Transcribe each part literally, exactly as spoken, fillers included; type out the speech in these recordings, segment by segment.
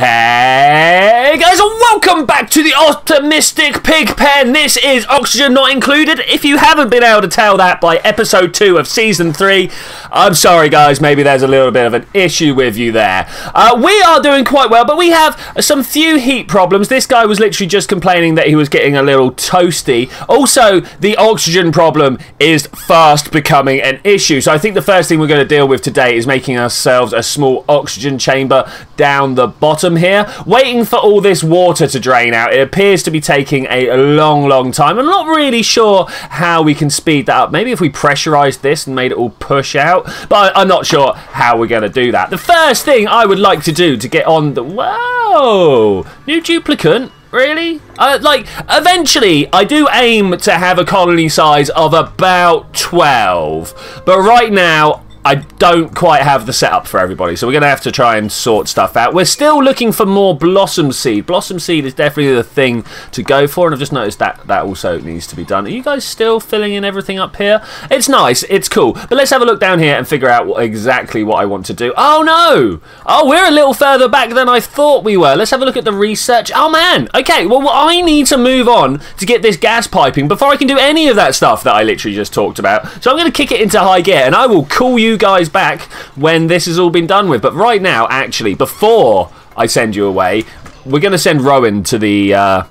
Hey guys, welcome back to the Optimistic Pig Pen. This is Oxygen Not Included. If you haven't been able to tell that by episode two of season three, I'm sorry guys, maybe there's a little bit of an issue with you there. Uh, we are doing quite well, but we have some few heat problems. This guy was literally just complaining that he was getting a little toasty. Also, the oxygen problem is fast becoming an issue. So I think the first thing we're going to deal with today is making ourselves a small oxygen chamber down the bottom here, waiting for all this water to drain out. It appears to be taking a long long time. I'm not really sure how we can speed that up. Maybe if we pressurized this and made it all push out, but I'm not sure how we're going to do that. The first thing I would like to do to get on the whoa new duplicant. Really? Uh, like, eventually, I do aim to have a colony size of about twelve, but right now I don't quite have the setup for everybody, so we're going to have to try and sort stuff out. We're still looking for more blossom seed. Blossom seed is definitely the thing to go for, and I've just noticed that that also needs to be done. Are you guys still filling in everything up here? It's nice. It's cool. But let's have a look down here and figure out what, exactly what I want to do. Oh, no. Oh, we're a little further back than I thought we were. Let's have a look at the research. Oh, man. Okay, well, I need to move on to get this gas piping before I can do any of that stuff that I literally just talked about. So I'm going to kick it into high gear, and I will call you guys back when this has all been done with. But right now, actually, before I send you away, we're going to send Rowan to the uh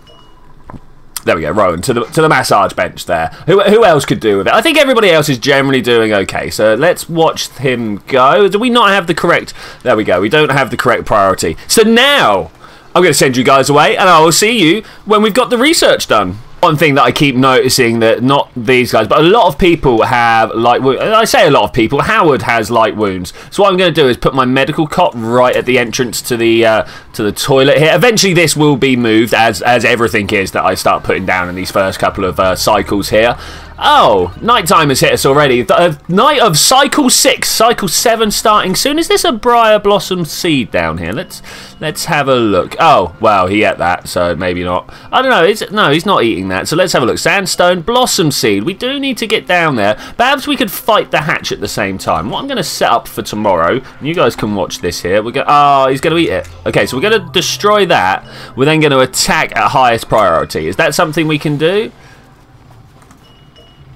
there we go, Rowan to the to the massage bench there. Who, who else could do with it? I think everybody else is generally doing okay, so let's watch him go. Do we not have the correct there we go we don't have the correct priority, so now I'm going to send you guys away, and I will see you when we've got the research done. One thing that I keep noticing that not these guys, but a lot of people have light wounds. I say a lot of people. Howard has light wounds. So what I'm going to do is put my medical cot right at the entrance to the uh, to the toilet here. Eventually, this will be moved as as everything is that I start putting down in these first couple of uh, cycles here. Oh, nighttime has hit us already. The, uh, night of cycle six, cycle seven starting soon. Is this a briar blossom seed down here? Let's let's have a look. Oh, well, he ate that, so maybe not. I don't know. Is it, no, he's not eating that. So let's have a look. Sandstone blossom seed. We do need to get down there. Perhaps we could fight the hatch at the same time. What I'm going to set up for tomorrow, and you guys can watch this here. We're going. Oh, he's going to eat it. Okay, so we're going to destroy that. We're then going to attack at highest priority. Is that something we can do?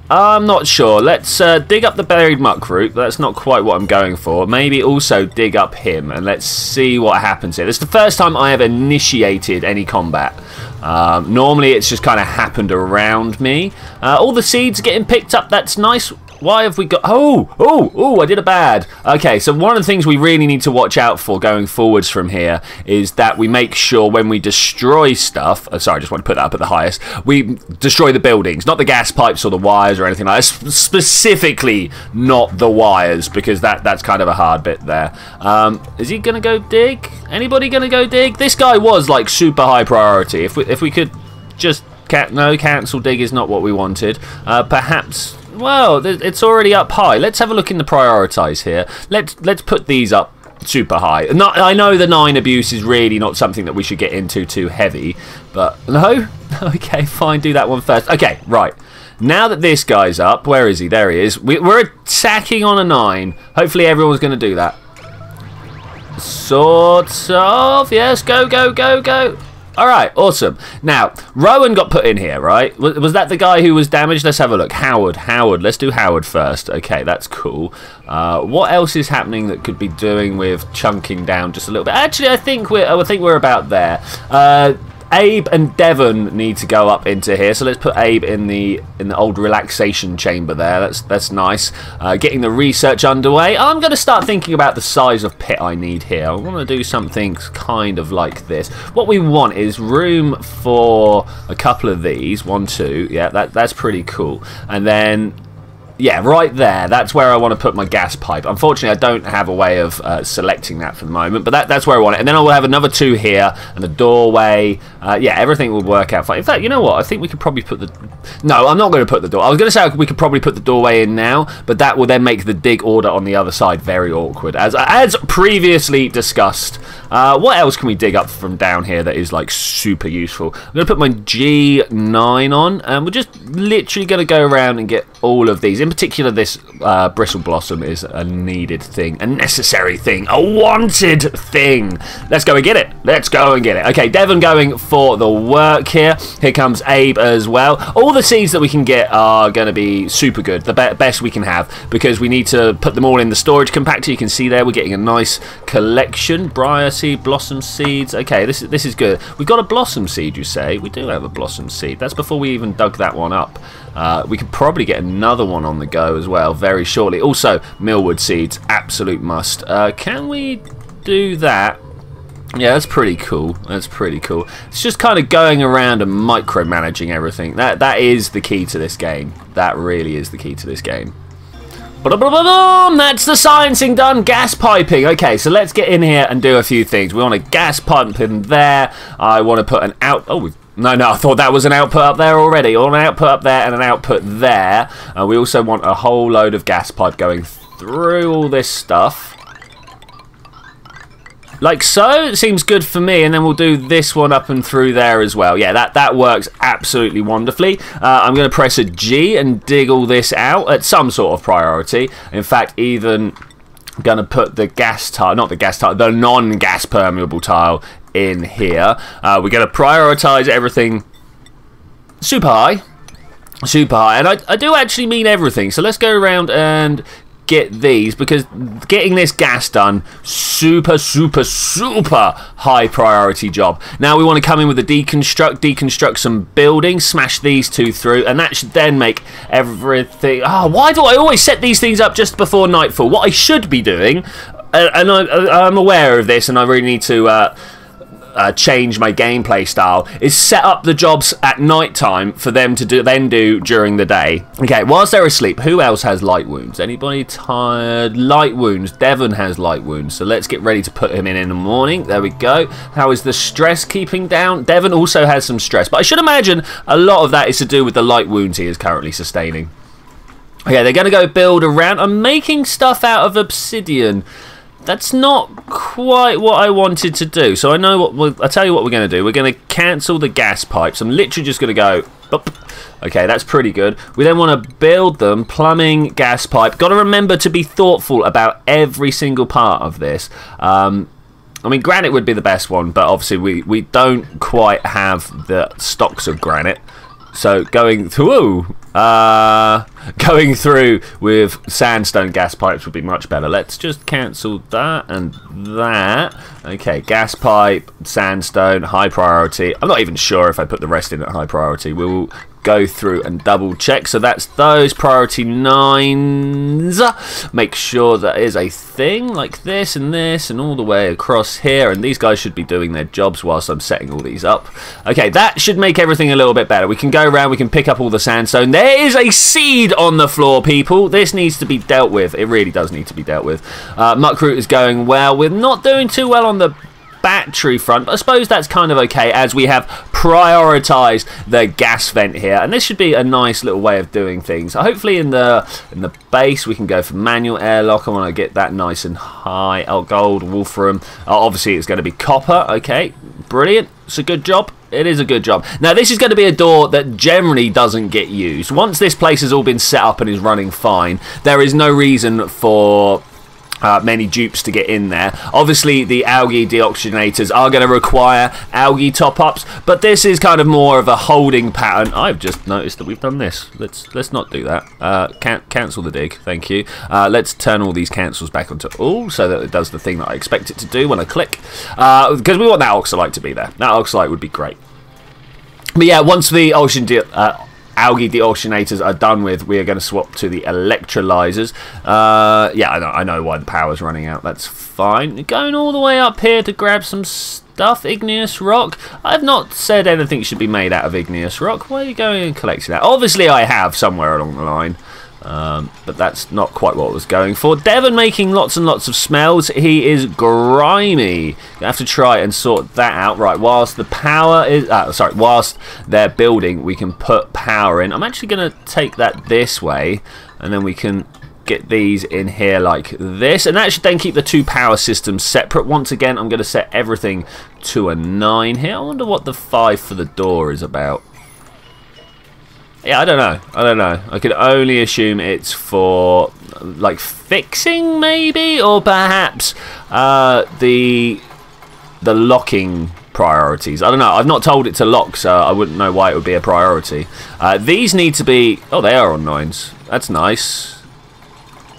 I'm not sure. Let's uh, dig up the buried muckroot. That's not quite what I'm going for. Maybe also dig up him, and let's see what happens here. This is the first time I have initiated any combat. Um, normally, it's just kind of happened around me. Uh, all the seeds are getting picked up. That's nice. Why have we got... Oh, oh, oh, I did a bad. Okay, so one of the things we really need to watch out for going forwards from here is that we make sure when we destroy stuff... Oh, sorry, I just want to put that up at the highest. We destroy the buildings, not the gas pipes or the wires or anything like that. Specifically, not the wires, because that, that's kind of a hard bit there. Um, is he going to go dig? Anybody going to go dig? This guy was, like, super high priority. If we, if we could just... Can no, cancel dig is not what we wanted. Uh, perhaps... Well, it's already up high. Let's have a look in the prioritize here. Let's let's put these up super high. Not, I know the nine abuse is really not something that we should get into too heavy, but no? Okay, fine, do that one first. Okay, right. Now that this guy's up, where is he? There he is. We, we're attacking on a nine. Hopefully everyone's going to do that. Sort of. Yes, go, go, go, go. All right, awesome. Now, Rowan got put in here, right? Was, was that the guy who was damaged? Let's have a look. Howard, Howard. Let's do Howard first. Okay, that's cool. Uh, what else is happening that could be doing with chunking down just a little bit? Actually, I think we're, I think we're about there. Uh, Abe and Devon need to go up into here, so let's put Abe in the in the old relaxation chamber there. That's that's nice. Uh, getting the research underway. I'm going to start thinking about the size of pit I need here. I want to do something kind of like this. What we want is room for a couple of these. One, two. Yeah, that that's pretty cool. And then. Yeah, right there. That's where I want to put my gas pipe. Unfortunately, I don't have a way of uh, selecting that for the moment, but that, that's where I want it. And then I will have another two here and the doorway. Uh, yeah, everything will work out fine. In fact, you know what? I think we could probably put the... No, I'm not going to put the door. I was going to say we could probably put the doorway in now, but that will then make the dig order on the other side very awkward. As, as previously discussed, Uh, what else can we dig up from down here that is like super useful? I'm going to put my G nine on, and we're just literally going to go around and get all of these. In particular, this uh, bristle blossom is a needed thing, a necessary thing, a wanted thing. Let's go and get it. Let's go and get it. Okay, Devon going for the work here. Here comes Abe as well. All the seeds that we can get are going to be super good, the be best we can have, because we need to put them all in the storage compactor. You can see there we're getting a nice collection. Briar seed, blossom seeds. Okay, this is this is good. We've got a blossom seed, you say? We do have a blossom seed. That's before we even dug that one up. Uh, we could probably get another one on the go as well very shortly. Also, millwood seeds, absolute must. Uh, can we do that? Yeah, that's pretty cool. That's pretty cool. It's just kind of going around and micromanaging everything. That that is the key to this game. That really is the key to this game. Ba-da-ba-da-boom! That's the sciencing done. Gas piping. Okay, so let's get in here and do a few things. We want a gas pump in there. I want to put an out... Oh, we've... No, no, I thought that was an output up there already. Or an output up there and an output there. Uh, we also want a whole load of gas pipe going through all this stuff. Like so, it seems good for me, and then we'll do this one up and through there as well. Yeah, that, that works absolutely wonderfully. Uh, I'm going to press a G and dig all this out at some sort of priority. In fact, even going to put the gas tile, not the gas tile, the non-gas permeable tile in here. Uh, we're going to prioritize everything super high, super high. And I, I do actually mean everything, so let's go around and... get these, because getting this gas done, super super super high priority job. Now we want to come in with a deconstruct, deconstruct some buildings, smash these two through, and that should then make everything. Ah, oh, why do I always set these things up just before nightfall? What I should be doing, and I'm aware of this, and I really need to uh Uh, change my gameplay style, is set up the jobs at night time for them to do then do during the day. Okay, whilst they're asleep, who else has light wounds? Anybody tired? Light wounds. Devon has light wounds, so let's get ready to put him in in the morning. There we go. How is the stress keeping down? Devon also has some stress, but I should imagine a lot of that is to do with the light wounds he is currently sustaining. Okay, they're going to go build around. I'm making stuff out of obsidian. That's not quite what I wanted to do. So I know what we'll, I'll tell you what we're going to do. We're going to cancel the gas pipes. I'm literally just going to go... Up. Okay, that's pretty good. We then want to build them. Plumbing, gas pipe. Got to remember to be thoughtful about every single part of this. Um... I mean, granite would be the best one, but obviously we, we don't quite have the stocks of granite. So going through, uh, going through with sandstone gas pipes would be much better. Let's just cancel that and that. Okay, gas pipe, sandstone, high priority. I'm not even sure if I put the rest in at high priority. We'll go through and double check. So that's those priority nines. Make sure that is a thing like this and this and all the way across here. And these guys should be doing their jobs whilst I'm setting all these up. Okay, that should make everything a little bit better. We can go around, we can pick up all the sandstone. There is a seed on the floor, people. This needs to be dealt with. It really does need to be dealt with. Uh, Muckroot is going well. We're not doing too well on the battery front, but I suppose that's kind of okay as we have prioritized the gas vent here, and this should be a nice little way of doing things. Hopefully in the in the base we can go for manual airlock. I want to get that nice and high. Oh, gold, wolfram. Oh, obviously it's going to be copper. Okay, brilliant. It's a good job. It is a good job. Now, this is going to be a door that generally doesn't get used. Once this place has all been set up and is running fine, there is no reason for Uh, many dupes to get in there. Obviously, the algae deoxygenators are going to require algae top-ups, but this is kind of more of a holding pattern. I've just noticed that we've done this. Let's let's not do that. Uh, can cancel the dig. Thank you. Uh, let's turn all these cancels back onto all so that it does the thing that I expect it to do when I click, because uh, we want that oxalite to be there. That oxalite would be great. But yeah, once the ocean de uh, algae deoxygenators are done with, we are going to swap to the electrolyzers. Uh, yeah, I know, I know why the power's running out. That's fine. Going all the way up here to grab some stuff. Igneous rock. I've not said anything should be made out of igneous rock. Why are you going and collecting that? Obviously, I have somewhere along the line. Um, but that's not quite what I was going for. Devon making lots and lots of smells. He is grimy. I have to try and sort that out. Right, whilst the power is... Uh, sorry, whilst they're building, we can put power in. I'm actually going to take that this way, and then we can get these in here like this, and that should then keep the two power systems separate. Once again, I'm going to set everything to a nine here. I wonder what the five for the door is about. Yeah, I don't know. I don't know. I could only assume it's for, like, fixing, maybe? Or perhaps uh, the the locking priorities. I don't know. I've not told it to lock, so I wouldn't know why it would be a priority. Uh, these need to be... Oh, they are on nines. That's nice.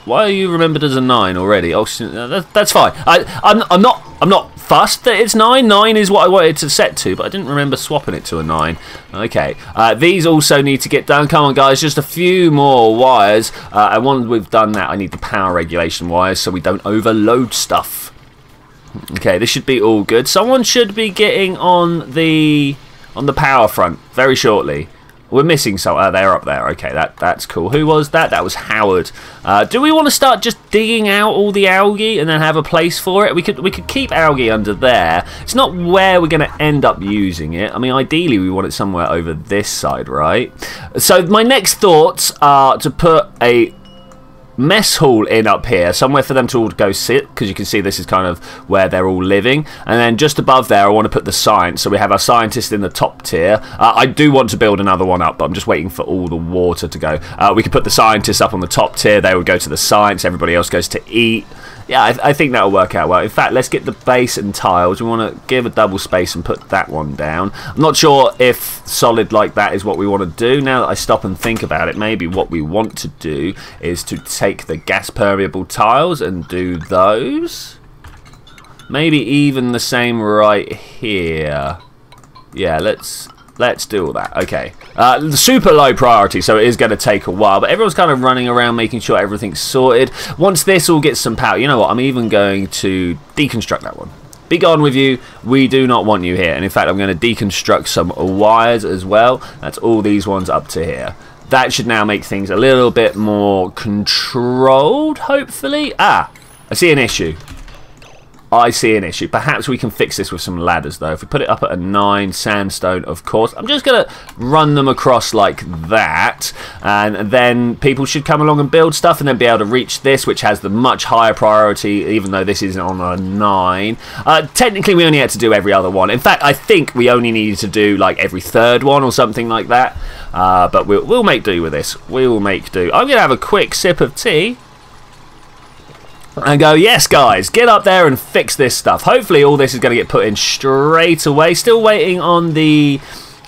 Why are you remembered as a nine already? Oh, that's fine. I, I'm, I'm not... I'm not fussed that it's nine. nine is what I wanted to set to, but I didn't remember swapping it to a nine. Okay. Uh, these also need to get done. Come on, guys. Just a few more wires. Uh, and once we've done that, I need the power regulation wires so we don't overload stuff. Okay, this should be all good. Someone should be getting on the on the power front very shortly. We're missing some. Oh, they're up there. Okay, that, that's cool. Who was that? That was Howard. Uh, do we want to start just digging out all the algae and then have a place for it? We could, we could keep algae under there. It's not where we're going to end up using it. I mean, ideally, we want it somewhere over this side, right? So my next thoughts are to put a mess hall in up here, somewhere for them to all go sit, because you can see this is kind of where they're all living, and then just above there I want to put the science, so we have our scientists in the top tier. uh, I do want to build another one up, but I'm just waiting for all the water to go. Uh, we could put the scientists up on the top tier, they would go to the science, everybody else goes to eat. Yeah, I, th I think that'll work out well. In fact, let's get the base and tiles. We want to give a double space and put that one down. I'm not sure if solid like that is what we want to do. Now that I stop and think about it, maybe what we want to do is to take the gas permeable tiles and do those. Maybe even the same right here. Yeah, let's... Let's do all that. Okay. Uh, super low priority, so it is going to take a while. But everyone's kind of running around making sure everything's sorted. Once this all gets some power, you know what? I'm even going to deconstruct that one. Be gone with you. We do not want you here. And in fact, I'm going to deconstruct some wires as well. That's all these ones up to here. That should now make things a little bit more controlled, hopefully. Ah, I see an issue. I see an issue. Perhaps we can fix this with some ladders, though. If we put it up at a nine, sandstone, of course. I'm just going to run them across like that, and then people should come along and build stuff and then be able to reach this, which has the much higher priority, even though this isn't on a nine. Uh, technically, we only had to do every other one. In fact, I think we only needed to do like every third one or something like that. Uh, but we'll, we'll make do with this. We will make do. I'm going to have a quick sip of tea. And go, yes, guys, get up there and fix this stuff. Hopefully all this is going to get put in straight away. Still waiting on the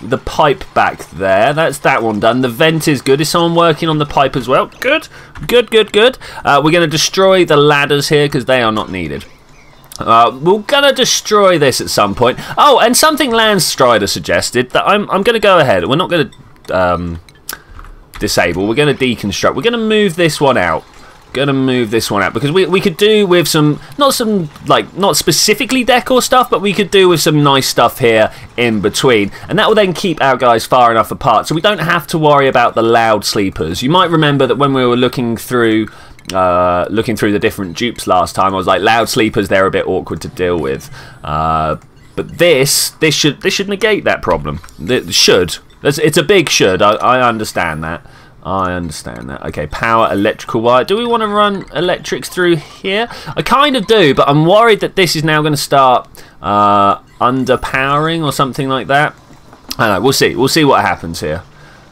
the pipe back there. That's that one done. The vent is good. Is someone working on the pipe as well? Good, good, good, good. Uh, we're going to destroy the ladders here because they are not needed. Uh, we're going to destroy this at some point. Oh, and something Landstrider suggested that I'm, I'm going to go ahead. We're not going to um, disable. We're going to deconstruct. We're going to move this one out. Gonna move this one out because we, we could do with some not some like not specifically decor stuff, but we could do with some nice stuff here in between, and that will then keep our guys far enough apart so we don't have to worry about the loud sleepers. You might remember that when we were looking through Uh, looking through the different dupes last time, I was like, loud sleepers, they're a bit awkward to deal with. Uh, but this this should this should negate that problem. It should. It's a big should. I, I understand that. I understand that. Okay, power, electrical wire. Do we want to run electrics through here? I kind of do, but I'm worried that this is now going to start uh, underpowering or something like that. I don't know. We'll see. We'll see what happens here.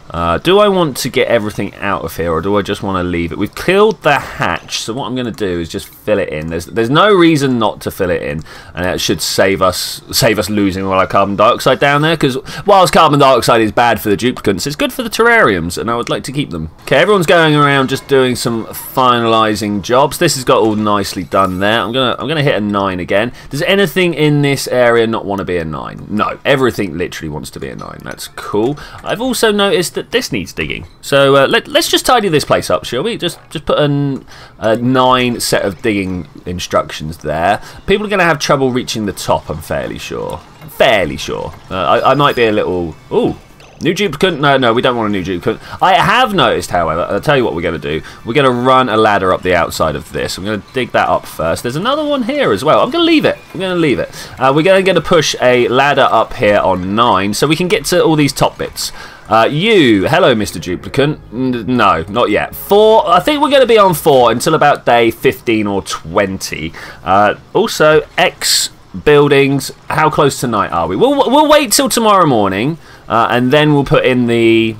Uh, do I want to get everything out of here, or do I just want to leave it? We've killed the hatch, so what I'm going to do is just fill it in. There's there's no reason not to fill it in, and that should save us save us losing all our carbon dioxide down there. Because whilst carbon dioxide is bad for the duplicates, it's good for the terrariums, and I would like to keep them. Okay, everyone's going around just doing some finalising jobs. This has got all nicely done there. I'm gonna I'm gonna hit a nine again. Does anything in this area not want to be a nine? No, everything literally wants to be a nine. That's cool. I've also noticed that this needs digging, so uh, let, let's just tidy this place up, shall we? Just just put an, a nine set of digging instructions there. People are going to have trouble reaching the top, I'm fairly sure. Fairly sure. Uh, I, I might be a little... Ooh, New duplicate? No, no, we don't want a new duplicate. I have noticed, however, I'll tell you what we're going to do. We're going to run a ladder up the outside of this. I'm going to dig that up first. There's another one here as well. I'm going to leave it. I'm going to leave it. Uh, we're going to push a ladder up here on nine so we can get to all these top bits. Uh, you, hello, Mister Duplicant. No, not yet. Four, I think we're going to be on four until about day fifteen or twenty. Uh, also, X buildings. How close tonight are we? We'll, we'll wait till tomorrow morning. Uh, and then we'll put in the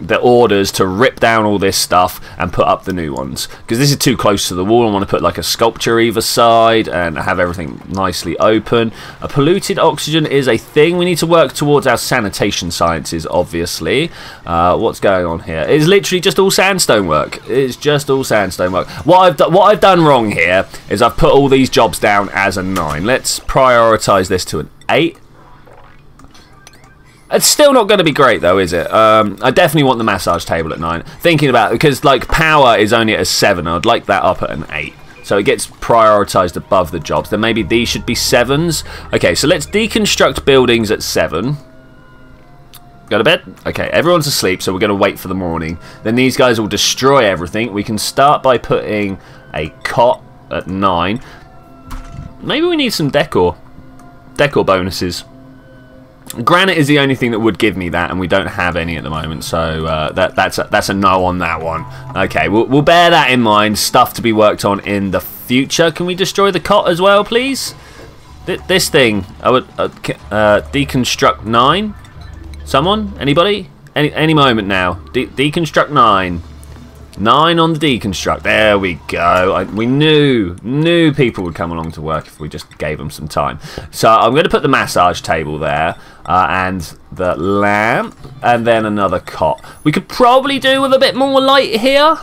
the orders to rip down all this stuff and put up the new ones. Because this is too close to the wall. I want to put like a sculpture either side and have everything nicely open. A polluted oxygen is a thing. We need to work towards our sanitation sciences, obviously. Uh, what's going on here? It's literally just all sandstone work. It's just all sandstone work. What I've, do what I've done wrong here is I've put all these jobs down as a nine. Let's prioritise this to an eight. It's still not going to be great, though, is it? Um, I definitely want the massage table at nine. Thinking about it, because, like, power is only at a seven. I'd like that up at an eight. So it gets prioritised above the jobs. Then maybe these should be sevens. Okay, so let's deconstruct buildings at seven. Go to bed? Okay, everyone's asleep, so we're going to wait for the morning. Then these guys will destroy everything. We can start by putting a cot at nine. Maybe we need some decor. Decor bonuses. Granite is the only thing that would give me that, and we don't have any at the moment, so uh, that, that's, a, that's a no on that one. Okay, we'll, we'll bear that in mind. Stuff to be worked on in the future. Can we destroy the cot as well, please? Th this thing. I would uh, uh, deconstruct nine. Someone? Anybody? Any, any moment now. De deconstruct nine. Nine on the deconstruct. There we go. I, we knew, knew people would come along to work if we just gave them some time. So I'm going to put the massage table there. Uh, and the lamp, and then another cot. We could probably do with a bit more light here.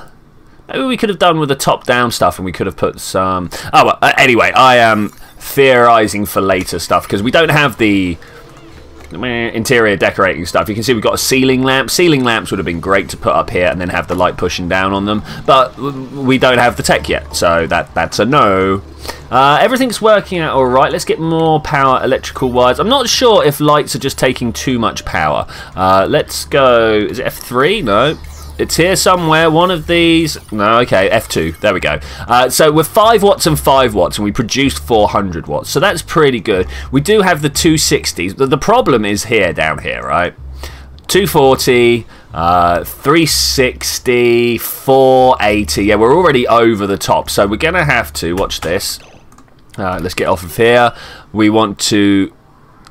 Maybe we could have done with the top-down stuff, and we could have put some... Oh, well, uh, anyway, I am theorising for later stuff, because we don't have the interior decorating stuff. You can see we've got a ceiling lamp. Ceiling lamps would have been great to put up here and then have the light pushing down on them, but we don't have the tech yet, so that that's a no. Uh, everything's working out all right. Let's get more power electrical wires. I'm not sure if lights are just taking too much power. Uh, let's go... Is it F three? No. It's here somewhere. One of these... No, okay. F two. There we go. Uh, so we're five watts and five watts, and we produced four hundred watts. So that's pretty good. We do have the two sixties. The, the problem is here, down here, right? two forty... Uh, three sixty, four eighty. Yeah, we're already over the top, so we're gonna have to watch this. Uh, let's get off of here. We want to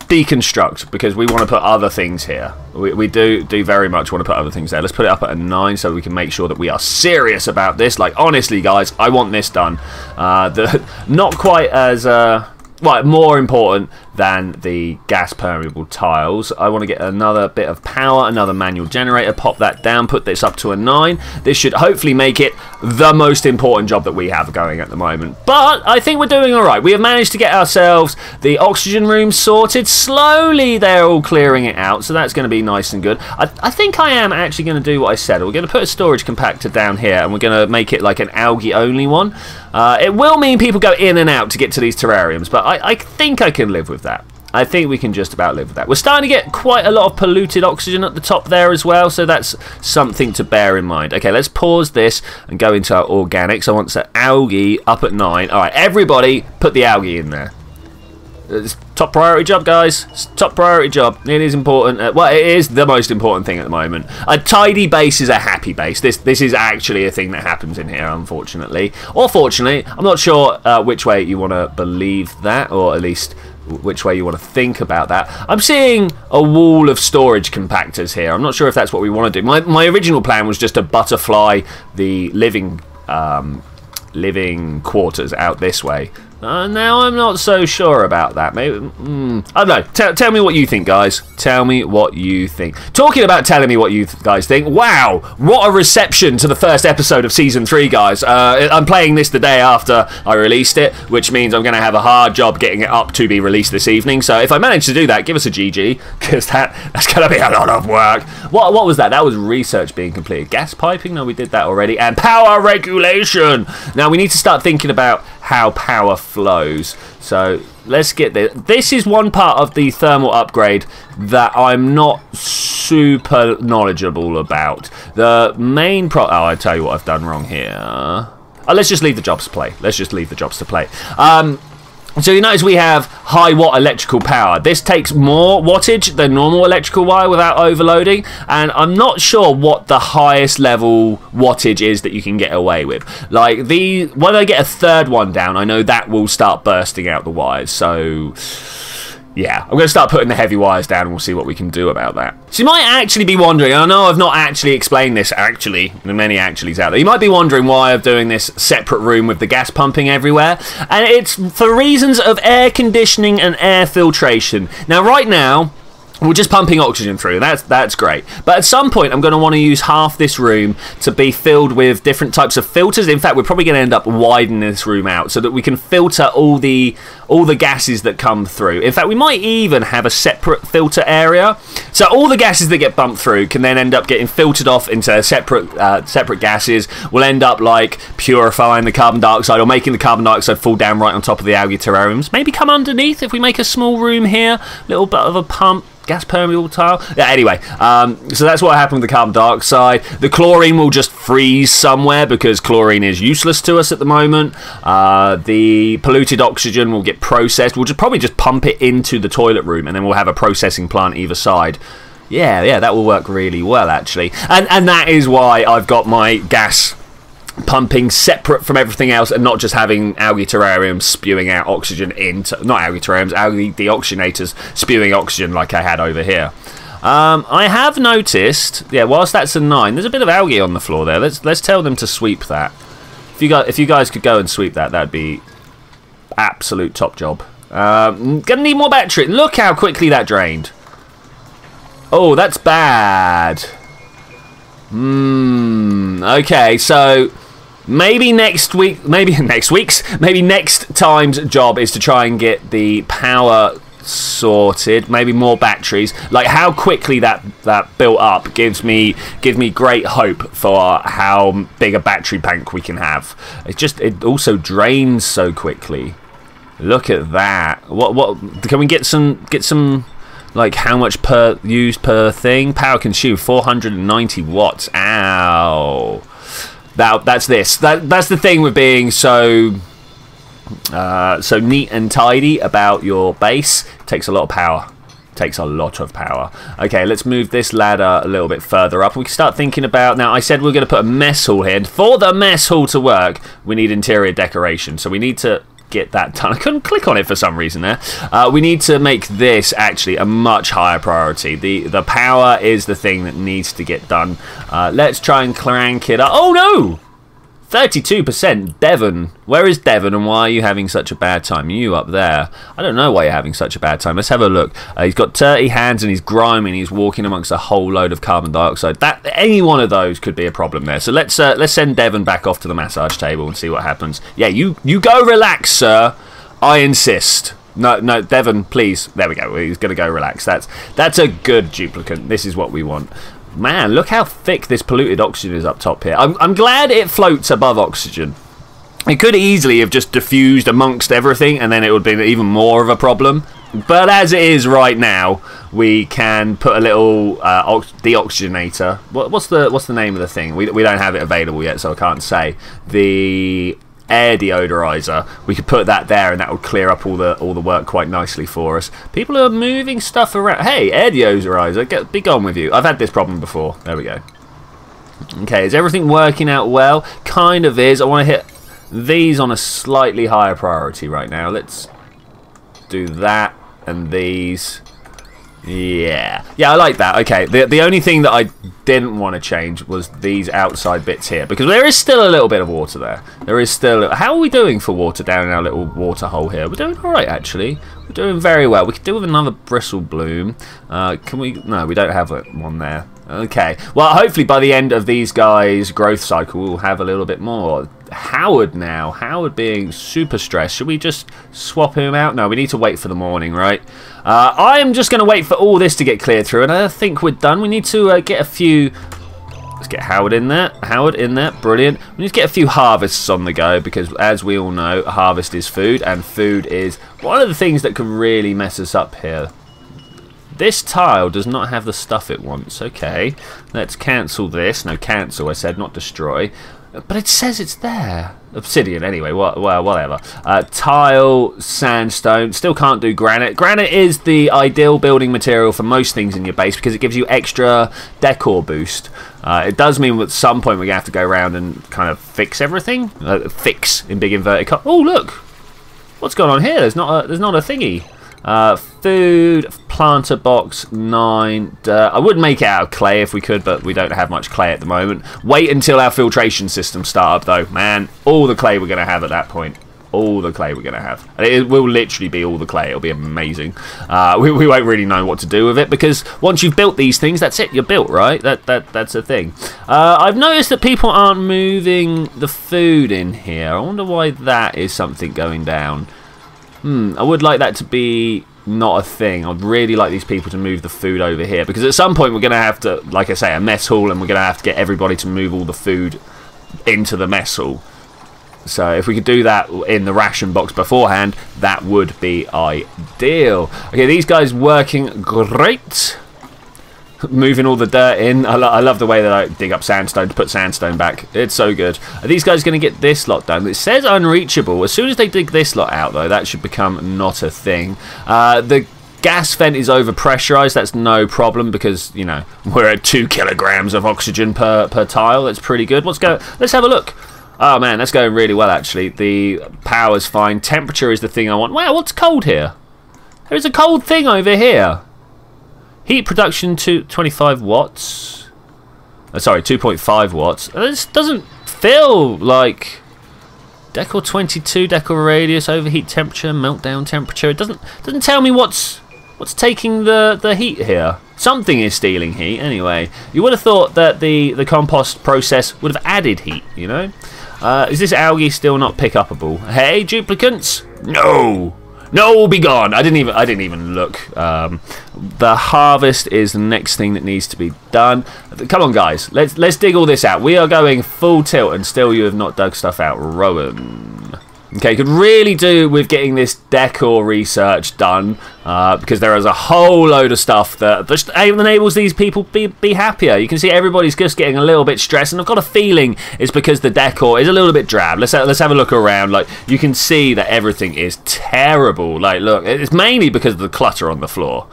deconstruct because we want to put other things here. We, we do do very much want to put other things there. Let's put it up at a nine so we can make sure that we are serious about this. Like, honestly, guys, I want this done. Uh, the not quite as uh, well, more important than the gas permeable tiles. I want to get another bit of power, another manual generator, pop that down, put this up to a nine. This should hopefully make it the most important job that we have going at the moment. But I think we're doing all right. We have managed to get ourselves the oxygen room sorted. Slowly they're all clearing it out, so that's going to be nice and good. I, I think I am actually going to do what I said. We're going to put a storage compactor down here, and we're going to make it like an algae only one. Uh, it will mean people go in and out to get to these terrariums, but I, I think I can live with that. I think we can just about live with that. We're starting to get quite a lot of polluted oxygen at the top there as well, so that's something to bear in mind. Okay, let's pause this and go into our organics. I want the algae up at nine. All right, everybody put the algae in there. It's top priority job, guys. It's top priority job. It is important. Uh, well, it is the most important thing at the moment. A tidy base is a happy base. This this is actually a thing that happens in here, unfortunately. Or fortunately, I'm not sure uh, which way you want to believe that, or at least... which way you want to think about that. I'm seeing a wall of storage compactors here. I'm not sure if that's what we want to do. My, my original plan was just to butterfly the living um, living quarters out this way. Uh, now I'm not so sure about that. Maybe mm, I don't know. Tell, tell me what you think, guys. Tell me what you think. Talking about telling me what you th guys think. Wow, what a reception to the first episode of season three, guys. Uh, I'm playing this the day after I released it, which means I'm going to have a hard job getting it up to be released this evening. So if I manage to do that, give us a G G, because that that's going to be a lot of work. What what was that? That was research being completed. Gas piping? No, we did that already. And power regulation. Now we need to start thinking about how power flows. So let's get this. This is one part of the thermal upgrade that I'm not sure super knowledgeable about. The main pro- oh, I tell you what I've done wrong here. Oh, let's just leave the jobs to play. Let's just leave the jobs to play. Um... So you notice we have high watt electrical power. This takes more wattage than normal electrical wire without overloading, and I'm not sure what the highest level wattage is that you can get away with. Like, the when I get a third one down, I know that will start bursting out the wires, so... yeah, I'm going to start putting the heavy wires down and we'll see what we can do about that. So you might actually be wondering, and I know I've not actually explained this actually, there are many actuallys out there, you might be wondering why I'm doing this separate room with the gas pumping everywhere, and it's for reasons of air conditioning and air filtration. Now right now, we're just pumping oxygen through, that's, that's great. But at some point I'm going to want to use half this room to be filled with different types of filters. In fact, we're probably going to end up widening this room out so that we can filter all the all the gases that come through. In fact, we might even have a separate filter area. So all the gases that get bumped through can then end up getting filtered off into separate uh, separate gases. We'll end up like purifying the carbon dioxide or making the carbon dioxide fall down right on top of the algae terrariums. Maybe come underneath if we make a small room here, a little bit of a pump. Gas permeable tile. Yeah, anyway, um, so that's what happened with the carbon dioxide. The chlorine will just freeze somewhere because chlorine is useless to us at the moment. Uh, the polluted oxygen will get processed. We'll just probably just pump it into the toilet room, and then we'll have a processing plant either side. Yeah, yeah, that will work really well actually. And and that is why I've got my gas pumping separate from everything else, and not just having algae terrariums spewing out oxygen into, not algae terrariums, algae deoxygenators spewing oxygen like I had over here. Um, I have noticed, yeah, whilst that's a nine, there's a bit of algae on the floor there. Let's let's tell them to sweep that. If you guys, if you guys could go and sweep that, that'd be absolute top job. Um, gonna need more battery. Look how quickly that drained. Oh, that's bad. Hmm. Okay, so. Maybe next week, maybe next week's, maybe next time's job is to try and get the power sorted. Maybe more batteries. Like how quickly that that built up gives me gives me great hope for how big a battery bank we can have. It just it also drains so quickly. Look at that. What what can we get some get some like how much per used per thing? Power consumed four hundred ninety watts. Ow. That, that's this. That, that's the thing with being so uh, so neat and tidy about your base. It takes a lot of power. It takes a lot of power. Okay, let's move this ladder a little bit further up. We can start thinking about... Now, I said we we're going to put a mess hall here. And for the mess hall to work, we need interior decoration. So we need to get that done. I couldn't click on it for some reason there. Uh, we need to make this actually a much higher priority. The the power is the thing that needs to get done. Uh, let's try and crank it up. Oh no! thirty-two percent Devon. Where is Devon and why are you having such a bad time? You up there. I don't know why you're having such a bad time. Let's have a look. Uh, he's got dirty hands and he's grimy and he's walking amongst a whole load of carbon dioxide. That any one of those could be a problem there. So let's uh, let's send Devon back off to the massage table and see what happens. Yeah, you you go relax, sir. I insist. No, no, Devon, please. There we go. He's gonna go relax. That's that's a good duplicate. This is what we want. Man, look how thick this polluted oxygen is up top here. I'm, I'm glad it floats above oxygen. It could easily have just diffused amongst everything, and then it would be even more of a problem. But as it is right now, we can put a little uh, ox deoxygenator. What, what's the what's the name of the thing? We we don't have it available yet, so I can't say. The air deodorizer. We could put that there, and that would clear up all the all the work quite nicely for us. People are moving stuff around. Hey, air deodorizer, get, be gone with you. I've had this problem before. There we go. Okay, is everything working out well? Kind of is. I want to hit these on a slightly higher priority right now. Let's do that and these. Yeah. Yeah, I like that. Okay, the, the only thing that I didn't want to change was these outside bits here, because there is still a little bit of water there. There is still... How are we doing for water down in our little water hole here? We're doing alright, actually. We're doing very well. We could do with another bristle bloom. Uh, can we... No, we don't have one there. Okay. Well, hopefully by the end of these guys' growth cycle, we'll have a little bit more. Howard now. Howard being super stressed. Should we just swap him out? No, we need to wait for the morning, right? Uh, I am just going to wait for all this to get cleared through, and I think we're done. We need to uh, get a few... Let's get Howard in there. Howard in there. Brilliant. We need to get a few harvests on the go, because as we all know, harvest is food, and food is one of the things that can really mess us up here. This tile does not have the stuff it wants. Okay, let's cancel this. No, cancel, I said, not destroy. But it says it's there. Obsidian, anyway, well, whatever. Uh, tile, sandstone, still can't do granite. Granite is the ideal building material for most things in your base because it gives you extra decor boost. Uh, it does mean at some point we're going to have to go around and kind of fix everything. Uh, fix, in big inverted commas. Oh, look! What's going on here? There's not a, there's not a thingy. Uh, food, planter box, nine, dirt. I would make it out of clay if we could, but we don't have much clay at the moment. Wait until our filtration system starts up, though. Man, all the clay we're going to have at that point. All the clay we're going to have. It will literally be all the clay. It'll be amazing. Uh, we, we won't really know what to do with it, because once you've built these things, that's it. You're built, right? That, that, that's a thing. Uh, I've noticed that people aren't moving the food in here. I wonder why that is something going down. Hmm, I would like that to be not a thing. I'd really like these people to move the food over here, because at some point we're going to have to, like I say, a mess hall, and we're going to have to get everybody to move all the food into the mess hall. So if we could do that in the ration box beforehand, that would be ideal. Okay, these guys working great. Moving all the dirt in. I, lo I love the way that I dig up sandstone to put sandstone back. It's so good. Are these guys going to get this lot done? It says unreachable. As soon as they dig this lot out, though, that should become not a thing. Uh, the gas vent is over-pressurized. That's no problem because, you know, we're at two kilograms of oxygen per, per tile. That's pretty good. Let's go. Let's have a look. Oh, man, that's going really well, actually. The power's fine. Temperature is the thing I want. Wow, what's cold here? There's a cold thing over here. Heat production to twenty-five watts. Oh, sorry, two point five watts. This doesn't feel like Decor twenty-two, Decor radius, overheat temperature, meltdown temperature. It doesn't doesn't tell me what's what's taking the the heat here. Something is stealing heat anyway. You would have thought that the the compost process would have added heat, you know. Uh, is this algae still not pick upable? Hey, duplicants! No. No, be gone. I didn't even I didn't even look. Um, the harvest is the next thing that needs to be done. Come on, guys. Let's let's dig all this out. We are going full tilt, and still you have not dug stuff out, Rowan. Okay, could really do with getting this decor research done uh, because there is a whole load of stuff that just enables these people to be, be happier. You can see everybody's just getting a little bit stressed, and I've got a feeling it's because the decor is a little bit drab. Let's ha let's have a look around. Like, you can see that everything is terrible. Like, look, it's mainly because of the clutter on the floor.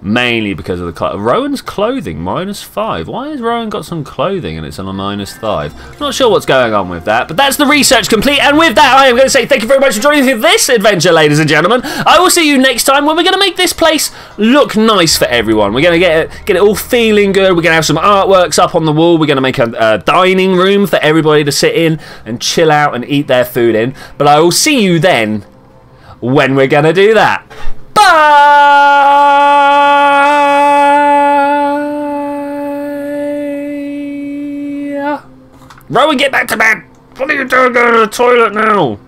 Mainly because of the clutter. Rowan's clothing, minus five. Why has Rowan got some clothing and it's on a minus five? I'm not sure what's going on with that, but that's the research complete. And with that, I am going to say thank you very much for joining me for this adventure, ladies and gentlemen. I will see you next time when we're going to make this place look nice for everyone. We're going to get it, get it all feeling good. We're going to have some artworks up on the wall. We're going to make a, a dining room for everybody to sit in and chill out and eat their food in. But I will see you then when we're going to do that. Bye! Rowan, get back to bed! What are you doing? Go to the toilet now!